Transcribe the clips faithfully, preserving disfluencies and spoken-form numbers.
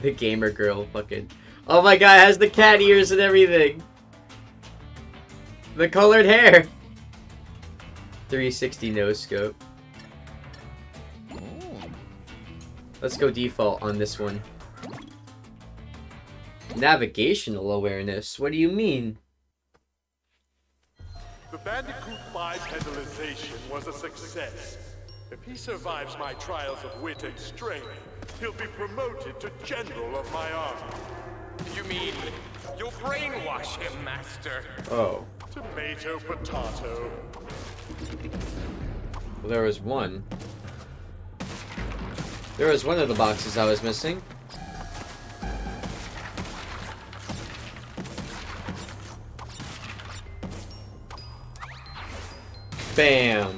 The gamer girl fucking... Oh my god, it has the cat ears and everything. The colored hair. three sixty no scope. Let's go default on this one. Navigational awareness? What do you mean? The Bandicoot five's headalization was a success. If he survives my trials of wit and strength, he'll be promoted to general of my army. You mean, you'll brainwash him, master? Oh. Tomato, potato. Well, there was one. There was one of the boxes I was missing. Bam.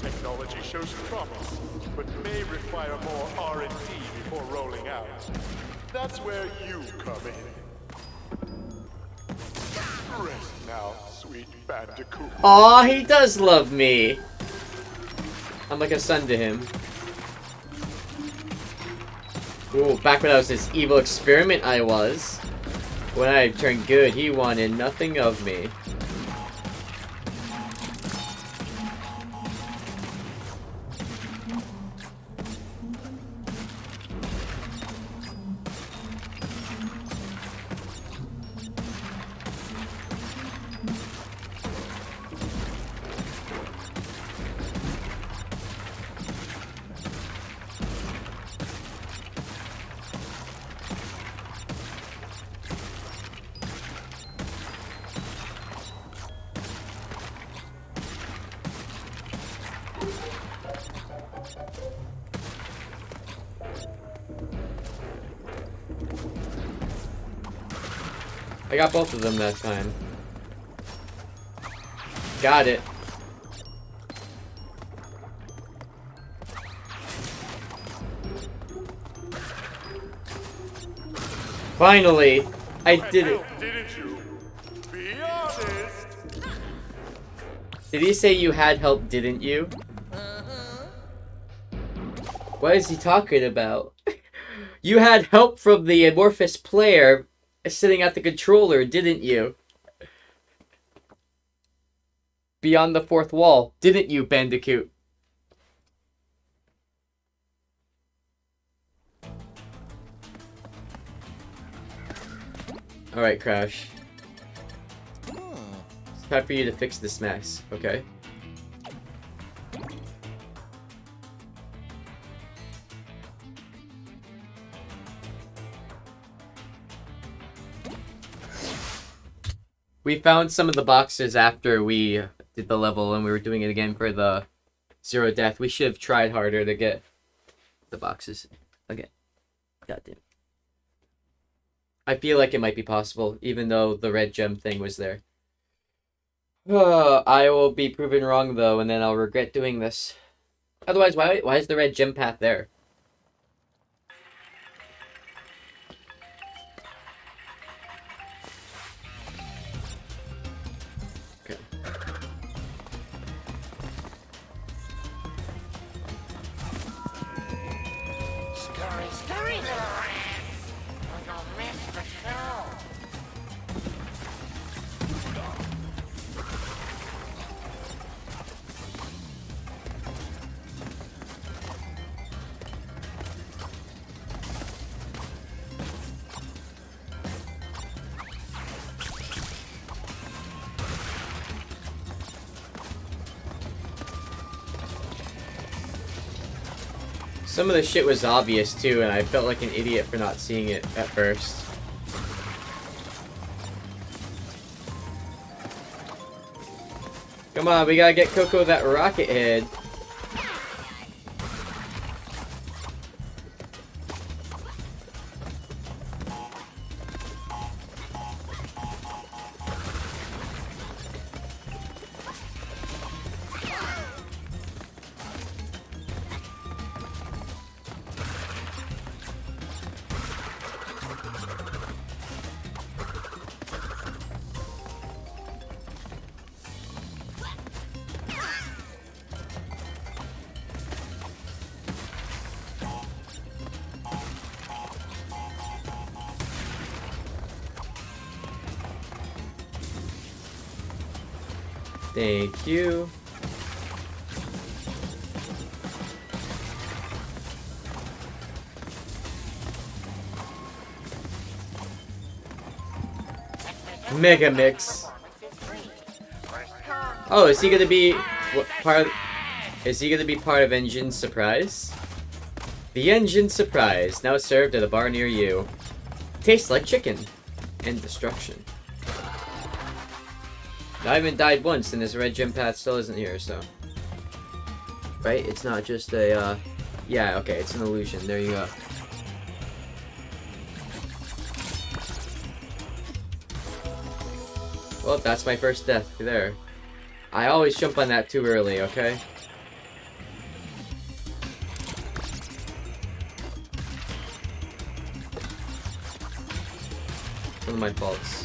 Technology shows promise, but may require more R and D before rolling out. That's where you come in. Rest now, sweet Bandicoot. Aw, he does love me. I'm like a son to him. Ooh, back when I was this evil experiment I was. When I turned good, he wanted nothing of me. I got both of them that time. Got it. Finally, I did it. Did he say you had help, didn't you? What is he talking about? You had help from the amorphous player sitting at the controller, didn't you? Beyond the fourth wall, didn't you, Bandicoot? Alright, Crash. It's time for you to fix this mess, okay? We found some of the boxes after we did the level and we were doing it again for the zero death. We should have tried harder to get the boxes again. Goddamn. I feel like it might be possible, even though the red gem thing was there. Oh, I will be proven wrong though, and then I'll regret doing this. Otherwise, why why is the red gem path there? Some of the shit was obvious too, and I felt like an idiot for not seeing it at first. Come on, we gotta get Coco that rocket head. Thank you. Mega Mix. Oh, is he gonna be what part? Of, is he gonna be part of N. Gin's surprise? The N. Gin surprise, now served at a bar near you. Tastes like chicken and destruction. I haven't died once, and this red gem path still isn't here, so... Right? It's not just a, uh... yeah, okay, it's an illusion. There you go. Well, that's my first death there. I always jump on that too early, okay? One of my faults.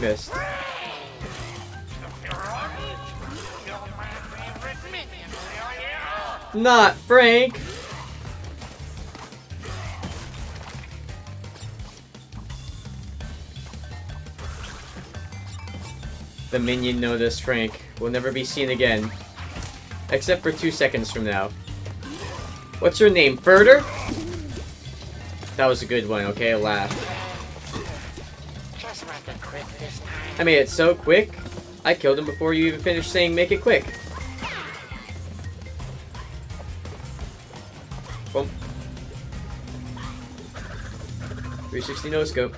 Missed. Not Frank. The minion noticed Frank will never be seen again, except for two seconds from now. What's your name, Furter? That was a good one. Okay, laugh. I made it so quick, I killed him before you even finished saying make it quick. Boom. three sixty no scope.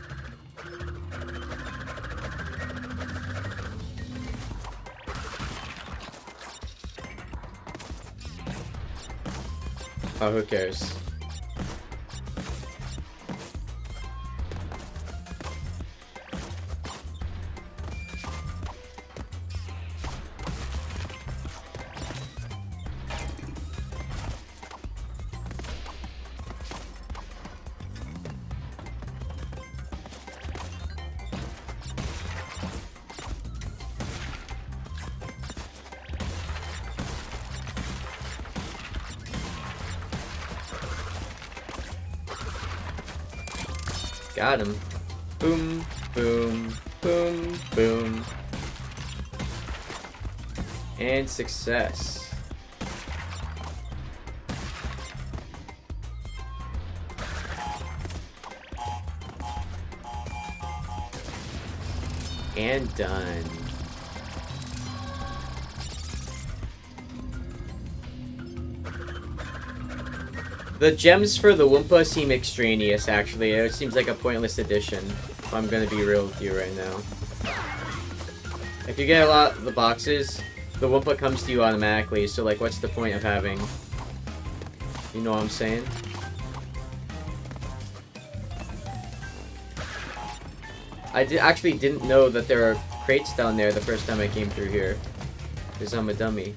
Oh, who cares? Got him. Boom, boom, boom, boom. And success. And done. The gems for the Wumpa seem extraneous, actually. It seems like a pointless addition, if I'm gonna be real with you right now. If you get a lot of the boxes, the Wumpa comes to you automatically, so, like, what's the point of having... You know what I'm saying? I did, actually didn't know that there are crates down there the first time I came through here, because I'm a dummy.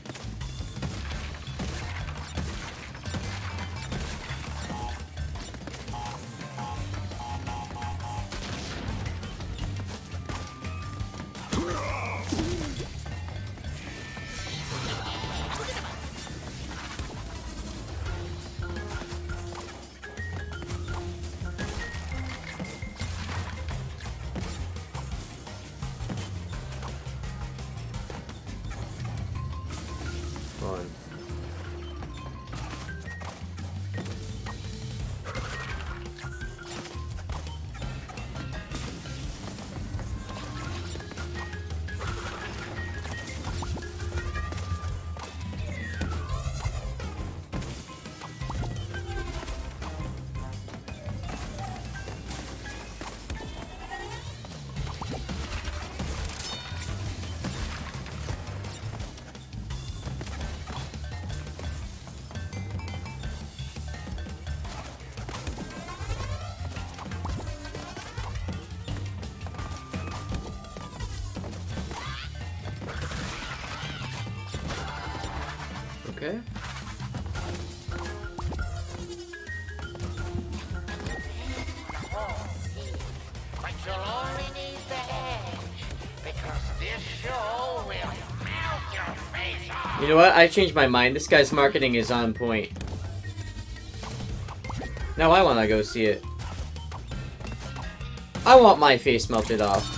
okay. But you'll only need the edge, because this show will melt your face off. You know what? I changed my mind. This guy's marketing is on point. Now I want to go see it. I want my face melted off.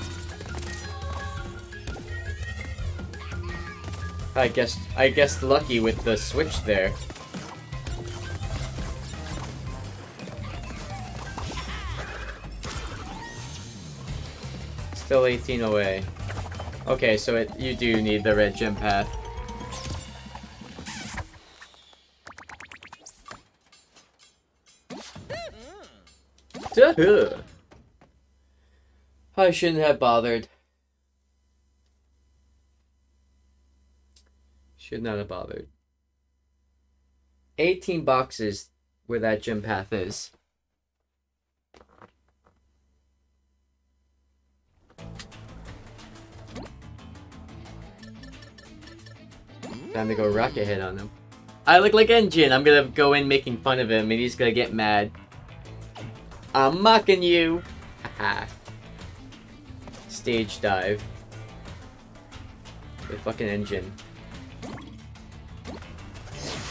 I guessed, I guessed lucky with the switch there. Still eighteen away. Okay, so it, you do need the red gem path. Duh. I shouldn't have bothered. Should not have bothered. eighteen boxes where that gym path is. Time to go Rockethead on him. I look like N. Gin. I'm gonna go in making fun of him and he's gonna get mad. I'm mocking you! Haha. Stage dive. The fucking N. Gin.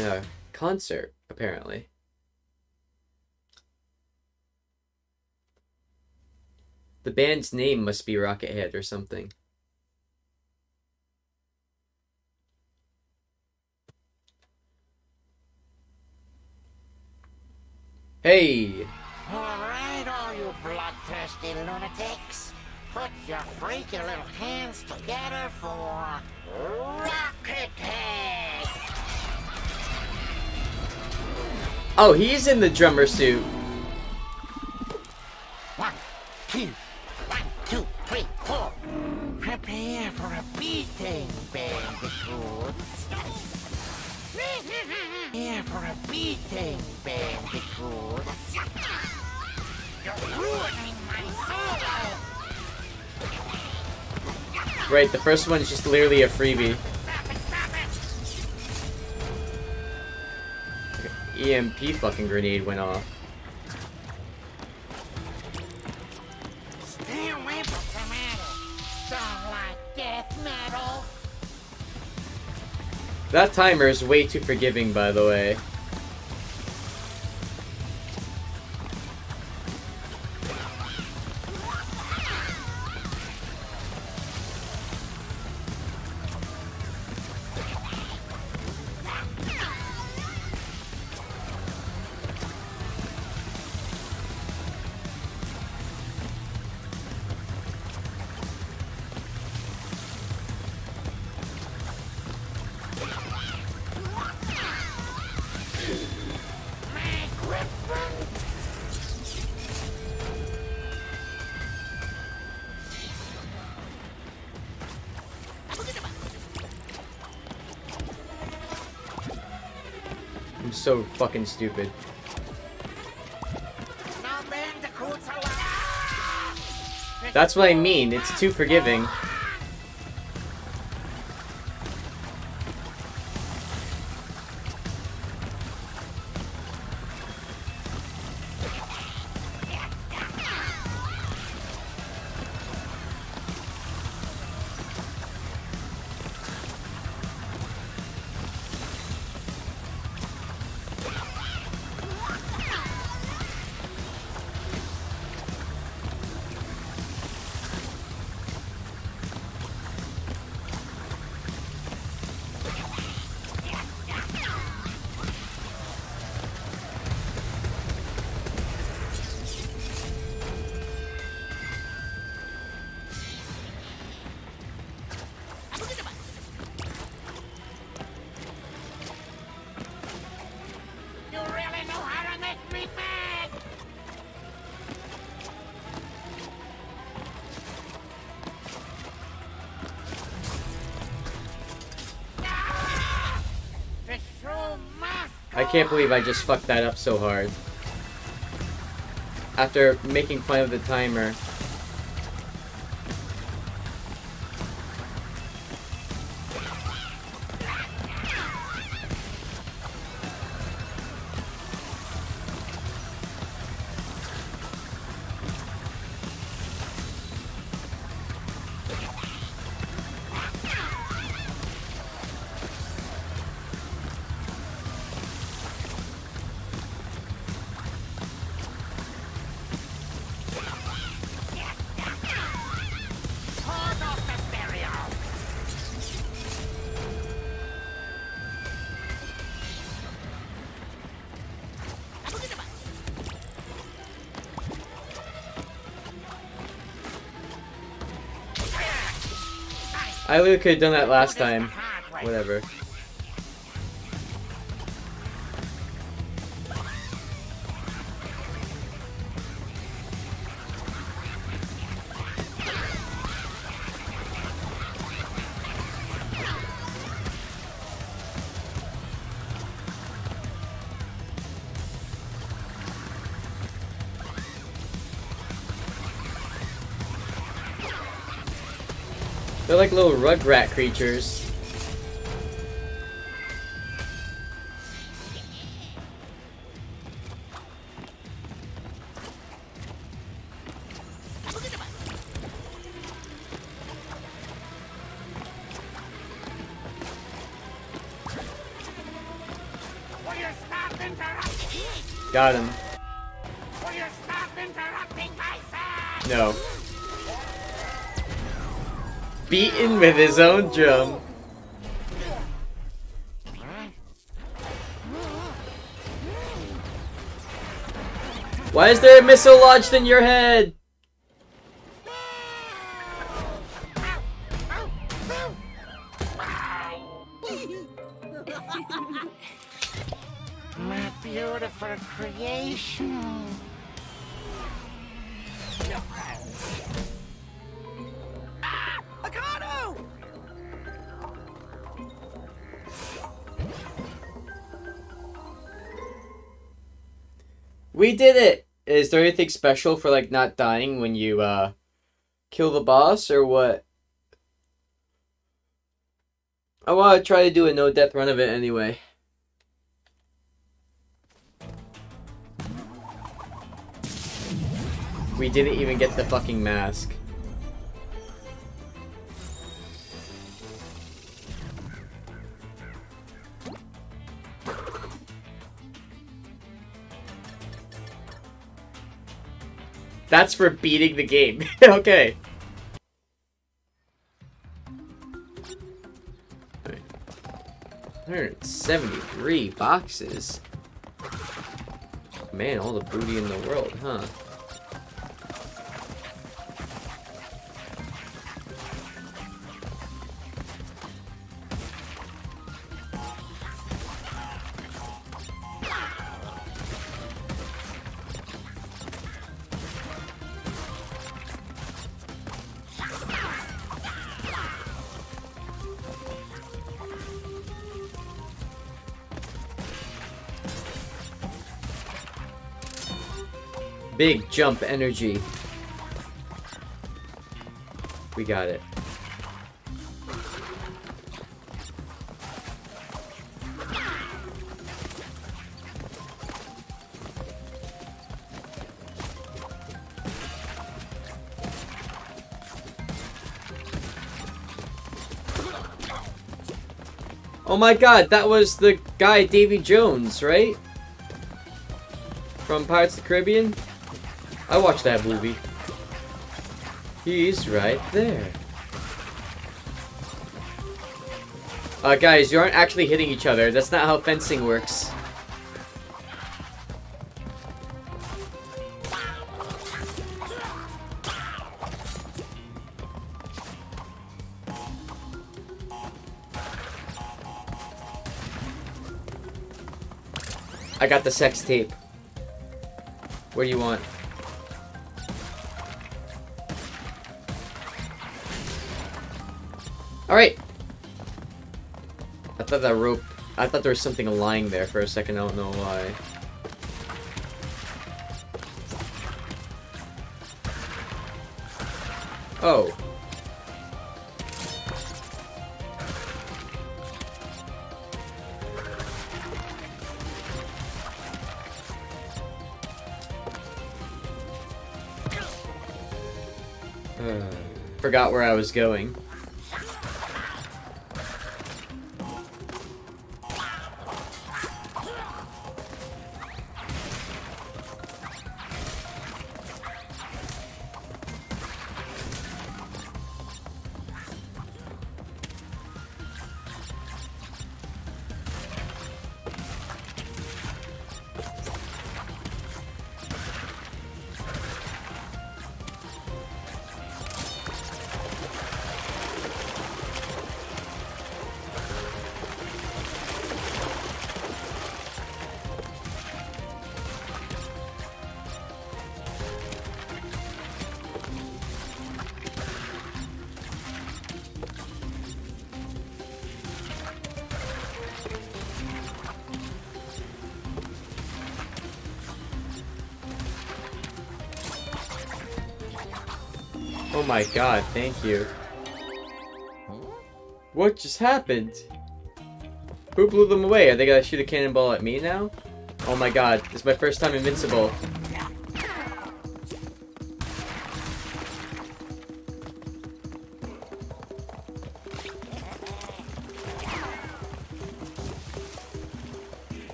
In a concert, apparently. The band's name must be Rockethead or something. Hey! Alright, all you bloodthirsty lunatics, put your freaky little hands together for Rockethead! Oh, he's in the drummer suit. One, two, one, two, three, four. Prepare for a beating, bandicoots. Prepare for a beating, bandicoots. You're ruining my soul. Right, the first one's just literally a freebie. E M P fucking grenade went off. Stay away from tomatoes. Don't like death metal. That timer is way too forgiving, by the way. So fucking stupid. That's what I mean, it's too forgiving. I can't believe I just fucked that up so hard. After making fun of the timer. I literally could have done that last time. Whatever. They're like little rugrat creatures. Got him. Will you stop interrupting myself? No. Beaten with his own drum. Why is there a missile lodged in your head? My beautiful creation. We did it! Is there anything special for, like, not dying when you, uh, kill the boss, or what? I wanna try to do a no-death run of it anyway. We didn't even get the fucking mask. That's for beating the game. Okay. Alright. one hundred seventy-three boxes. Man, all the booty in the world, huh? Big jump energy. We got it. Oh my god, that was the guy Davy Jones, right? From Pirates of the Caribbean? I watched that movie. He's right there. Uh, guys, you aren't actually hitting each other. That's not how fencing works. I got the sex tape. What do you want? Alright! I thought that rope... I thought there was something lying there for a second, I don't know why. Oh. Uh, forgot where I was going. Oh my god, thank you. What just happened? Who blew them away? Are they gonna shoot a cannonball at me now? Oh my god, this is my first time invincible.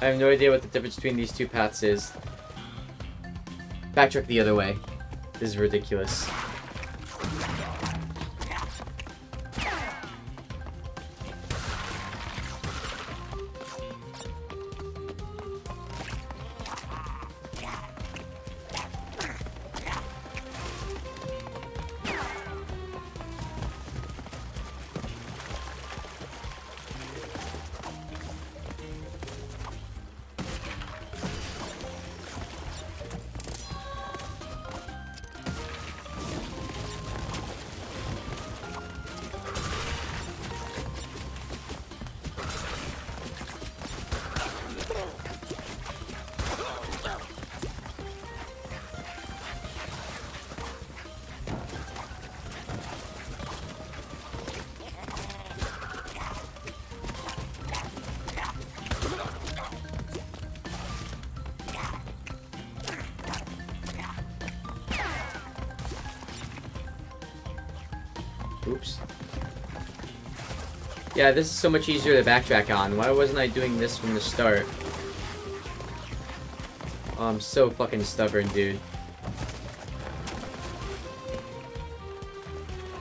I have no idea what the difference between these two paths is. Backtrack the other way. This is ridiculous. Oops. Yeah, this is so much easier to backtrack on. Why wasn't I doing this from the start? Oh, I'm so fucking stubborn, dude.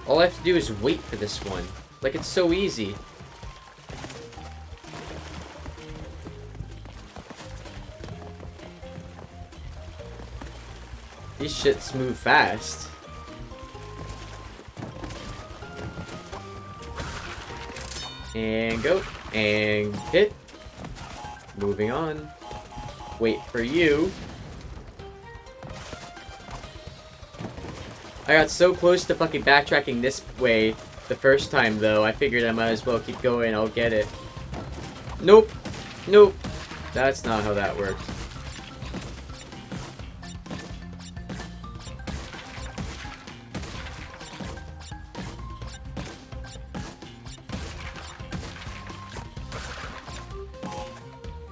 All I have to do is wait for this one. Like, it's so easy. These shits move fast. And go. And hit. Moving on. Wait for you. I got so close to fucking backtracking this way the first time, though. I figured I might as well keep going. I'll get it. Nope. Nope. That's not how that works.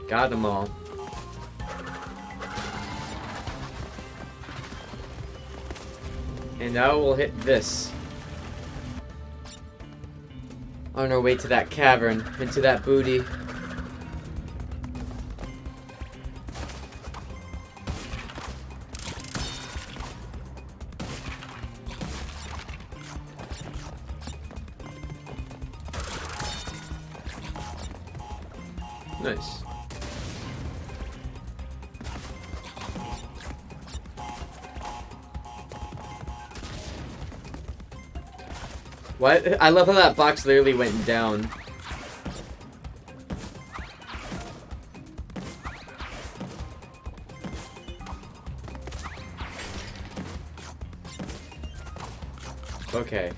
Got them all. And now we'll hit this. On our way to that cavern, into that booty. Nice. What? I love how that box literally went down. Okay.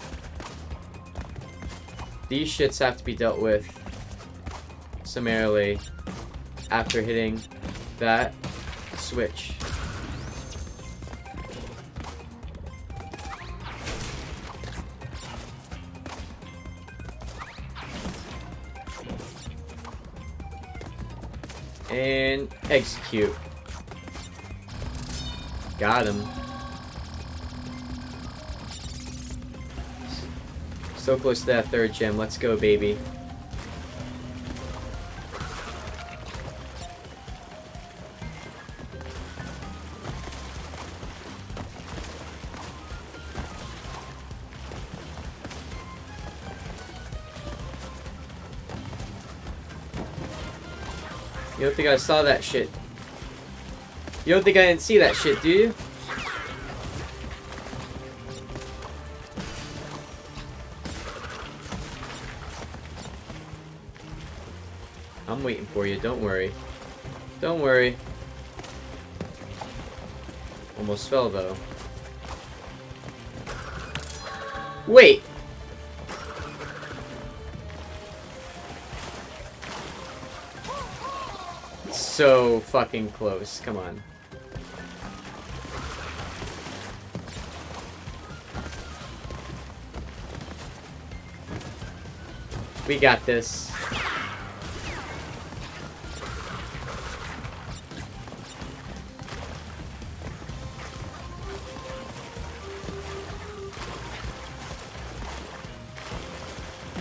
These shits have to be dealt with summarily after hitting that switch. And execute. Got him. So close to that third gem. Let's go, baby. You don't think I saw that shit? You don't think I didn't see that shit, do you? I'm waiting for you, don't worry. Don't worry. Almost fell, though. Wait! so fucking close. Come on. We got this.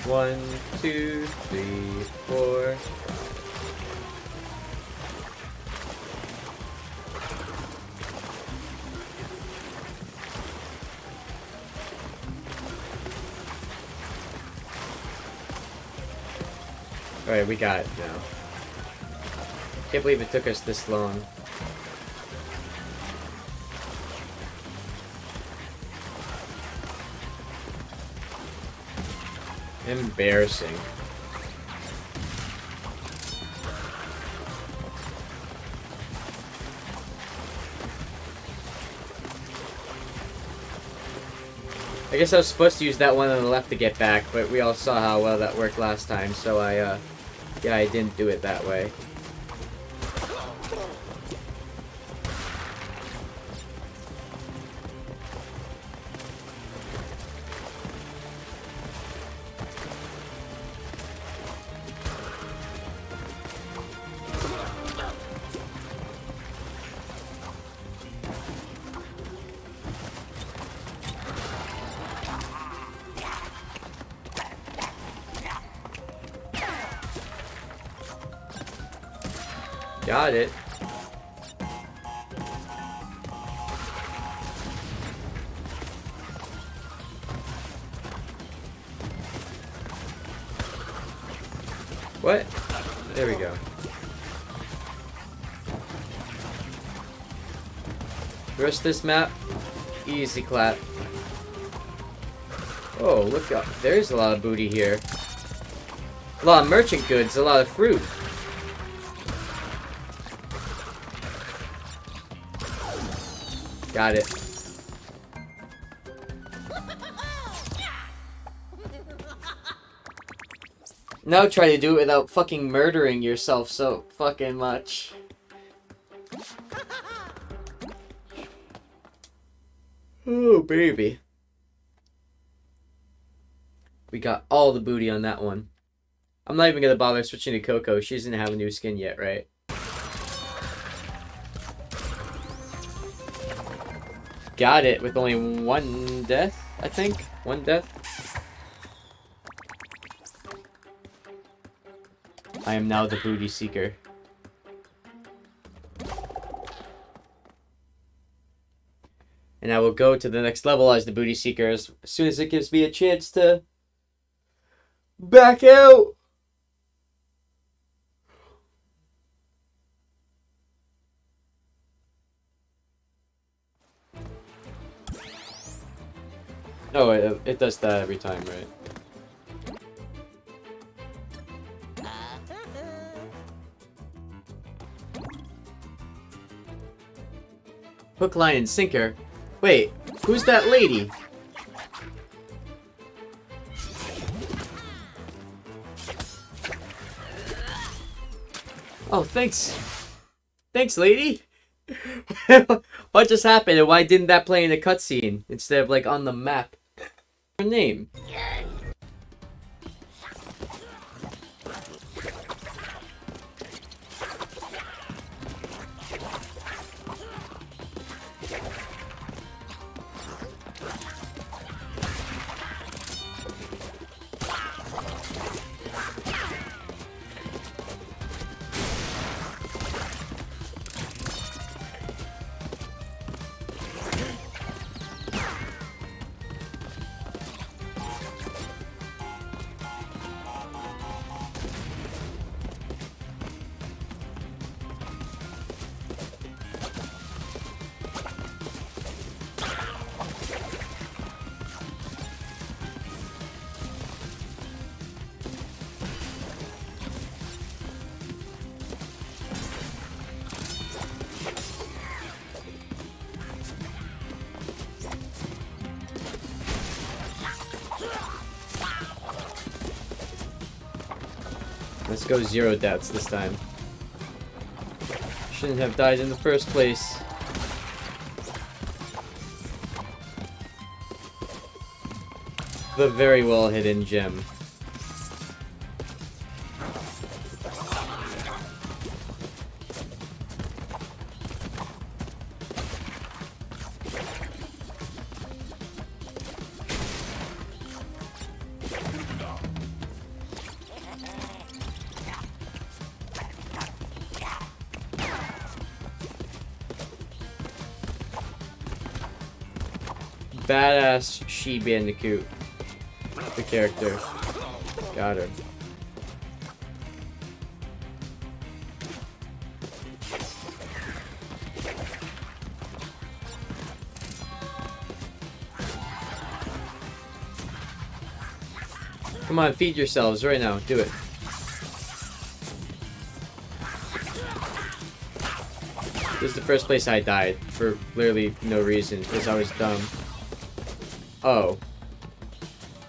One, two, three, four. Alright, we got it now. Can't believe it took us this long. Embarrassing. I guess I was supposed to use that one on the left to get back, but we all saw how well that worked last time, so I, uh, yeah, I didn't do it that way. Got it. What? There we go. Rush this map. Easy clap. Oh, look up. There's a lot of booty here. A lot of merchant goods, a lot of fruit. Got it. Now try to do it without fucking murdering yourself so fucking much. Ooh, baby. We got all the booty on that one. I'm not even gonna bother switching to Coco. She doesn't have a new skin yet, right? Got it with only one death, I think. One death. I am now the booty seeker. And I will go to the next level as the booty seeker as soon as it gives me a chance to back out. Oh, it, it does that every time, right? Hook, line, and sinker? Wait, who's that lady? Oh, thanks. Thanks, lady. What just happened, and why didn't that play in a cutscene instead of, like, on the map? Name. Let's go zero deaths this time. shouldn't have died in the first place. The very well hidden gem. Badass she Bandicoot. The character. Got her. Come on, feed yourselves right now. Do it. This is the first place I died for literally no reason because I was dumb. Oh.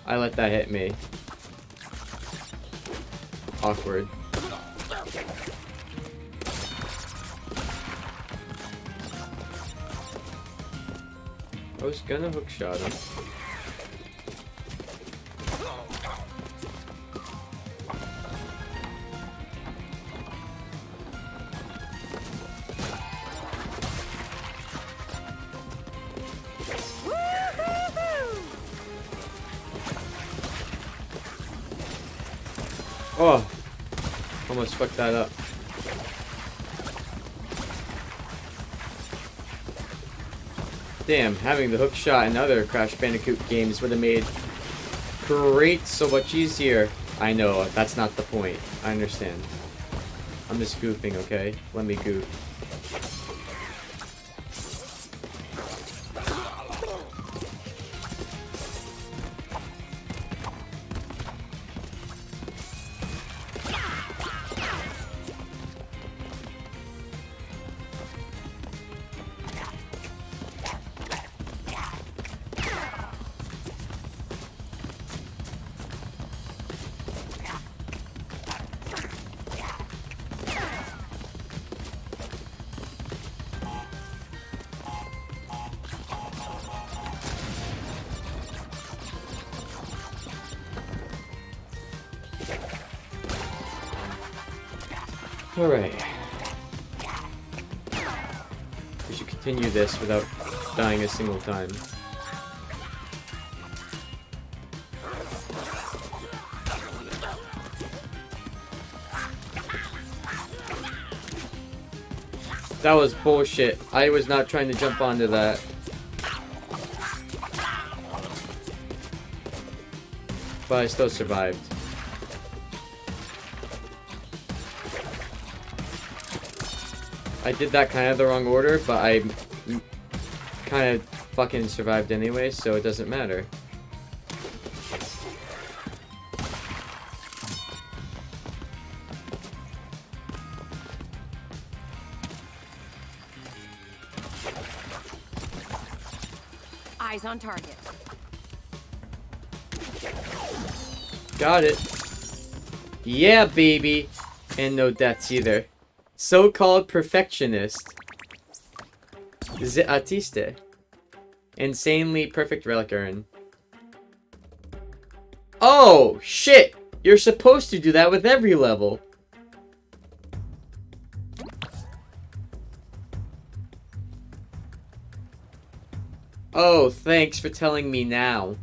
I let that hit me. Awkward. I was gonna hookshot him. Oh, almost fucked that up. Damn, having the hook shot in other Crash Bandicoot games would have made crates so much easier. I know, that's not the point. I understand. I'm just goofing, okay? Let me goof. Alright. We should continue this without dying a single time. That was bullshit. I was not trying to jump onto that. But I still survived. I did that kind of the wrong order, but I kind of fucking survived anyway, so it doesn't matter. Eyes on target. Got it. Yeah, baby. And no deaths either. So-called perfectionist. The artiste. Insanely perfect relic urn. Oh, shit! You're supposed to do that with every level. Oh, thanks for telling me now.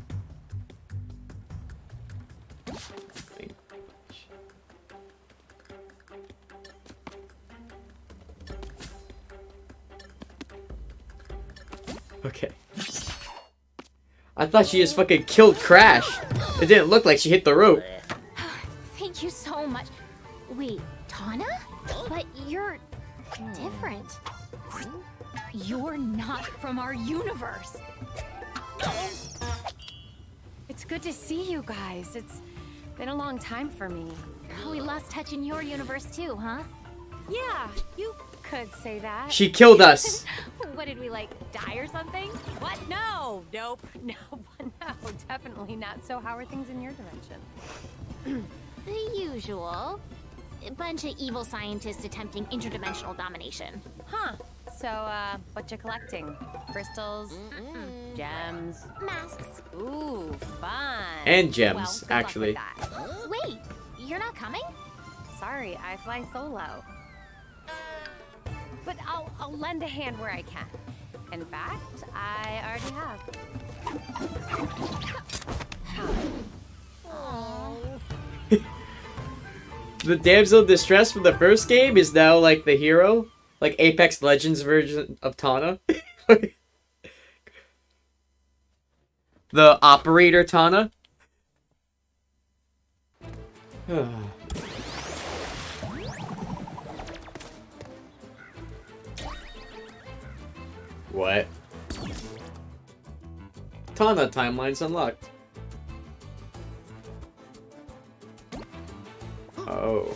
Okay. I thought she just fucking killed Crash. It didn't look like she hit the rope. Thank you so much. Wait, Tawna? But you're different. You're not from our universe. It's good to see you guys. It's been a long time for me. We lost touch in your universe too, huh? Yeah, you could say that. She killed us. What did we, like, die or something? What? No! Nope. No, no, definitely not. So how are things in your dimension? The usual. a bunch of evil scientists attempting interdimensional domination. Huh. So, uh, what you collecting? Crystals? Mm-mm. Gems? Masks. Ooh, fun. And gems, well, actually. Wait, you're not coming? Sorry, I fly solo. But I'll, I'll lend a hand where I can. In fact, I already have. The damsel in distress from the first game is now like the hero, like Apex Legends version of Tawna. The operator Tawna. What? Tawna timelines unlocked. Oh.